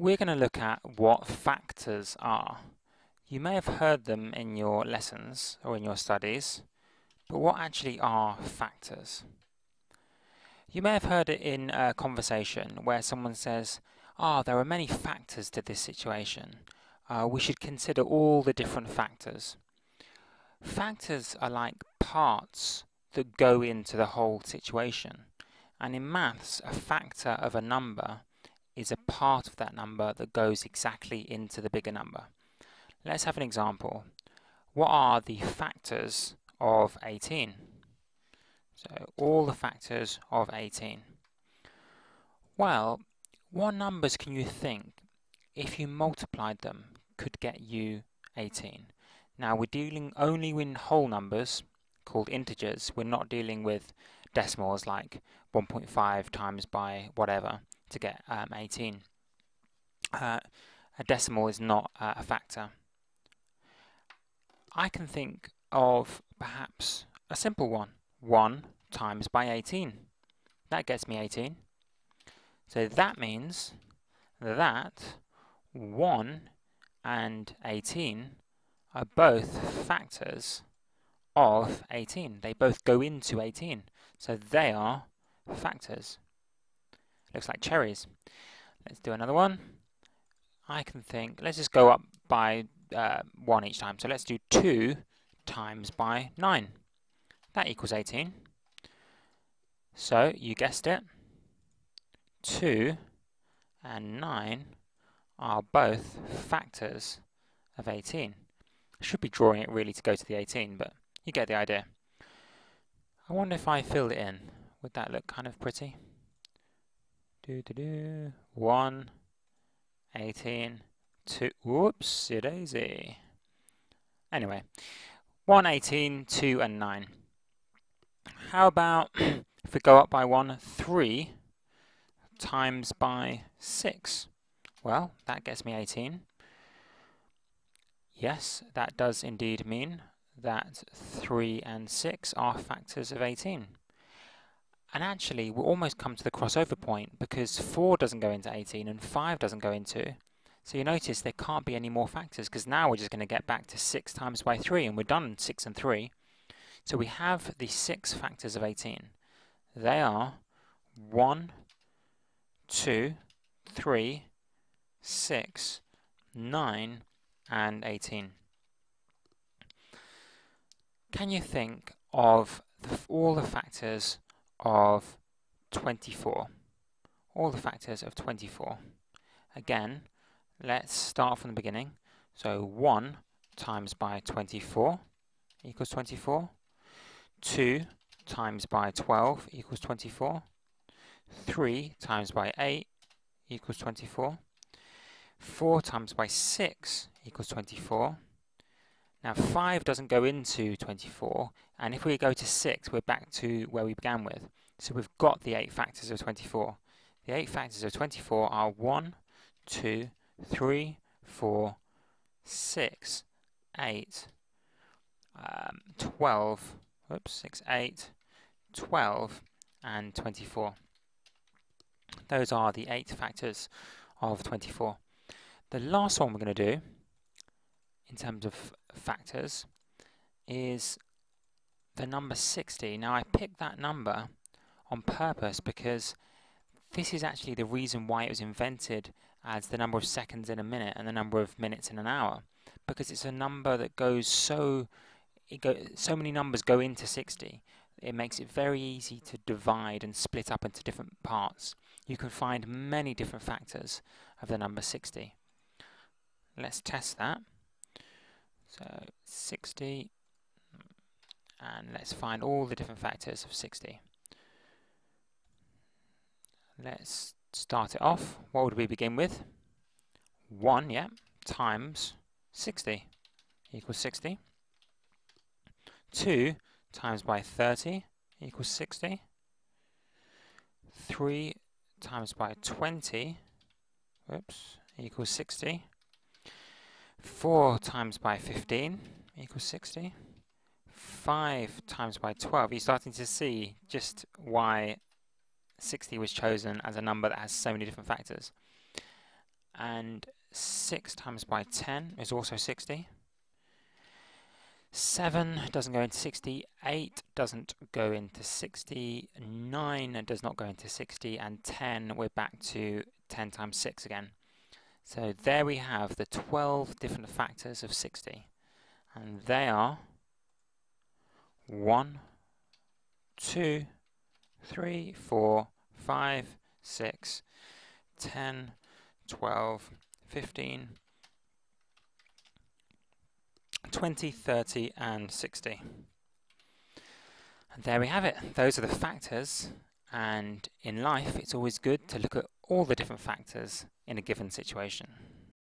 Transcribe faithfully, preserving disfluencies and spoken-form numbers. We're going to look at what factors are. You may have heard them in your lessons or in your studies, but what actually are factors? You may have heard it in a conversation where someone says, ah, oh, there are many factors to this situation. Uh, we should consider all the different factors. Factors are like parts that go into the whole situation. And in maths, a factor of a number is a part of that number that goes exactly into the bigger number. Let's have an example. What are the factors of eighteen? So all the factors of eighteen. Well, what numbers can you think, if you multiplied them, could get you eighteen? Now, we're dealing only with whole numbers called integers. We're not dealing with decimals like one point five times by whatever to get um, eighteen. Uh, a decimal is not uh, a factor. I can think of perhaps a simple one. one times by eighteen. That gets me eighteen. So that means that one and eighteen are both factors of eighteen. They both go into eighteen. So they are factors. Looks like cherries. Let's do another one. I can think, let's just go up by uh, one each time. So let's do two times by nine. That equals eighteen. So you guessed it, two and nine are both factors of eighteen. I should be drawing it really to go to the eighteen, but you get the idea. I wonder if I filled it in. Would that look kind of pretty? Do do do. one, eighteen, two. Whoopsie daisy. Anyway, one, eighteen, two, and nine. How about if we go up by one, three times by six? Well, that gets me eighteen. Yes, that does indeed mean that three and six are factors of eighteen. And actually, we'll almost come to the crossover point because four doesn't go into eighteen and five doesn't go into. So you notice there can't be any more factors because now we're just going to get back to six times by three and we're done six and three. So we have the six factors of eighteen. They are one, two, three, six, nine, and eighteen. Can you think of the, all the factors of twenty-four? All the factors of twenty-four. Again, let's start from the beginning. So one times by twenty-four equals twenty-four. two times by twelve equals twenty-four. three times by eight equals twenty-four. four times by six equals twenty-four. Now five doesn't go into twenty-four, and if we go to six, we're back to where we began with. So we've got the eight factors of twenty-four. The eight factors of twenty-four are one, two, three, four, six, eight, um, twelve, Oops, six, eight, twelve, and twenty-four. Those are the eight factors of twenty-four. The last one we're going to do, in terms of factors, is the number sixty. Now, I picked that number on purpose because this is actually the reason why it was invented as the number of seconds in a minute and the number of minutes in an hour, because it's a number that goes so... It go, so many numbers go into sixty. It makes it very easy to divide and split up into different parts. You can find many different factors of the number sixty. Let's test that. So sixty, and let's find all the different factors of sixty. Let's start it off. What would we begin with? one, yeah, times sixty equals sixty. two times by thirty equals sixty. three times by twenty oops, equals sixty. four times by fifteen equals sixty. five times by twelve. You're starting to see just why sixty was chosen as a number that has so many different factors. and six times by ten is also sixty. seven doesn't go into sixty, eight doesn't go into sixty, nine does not go into sixty, and ten, we're back to ten times six again. So there we have the twelve different factors of sixty, and they are one, two, three, four, five, six, ten, twelve, fifteen, twenty, thirty, and sixty. And there we have it. Those are the factors, and in life it's always good to look at all the different factors in a given situation.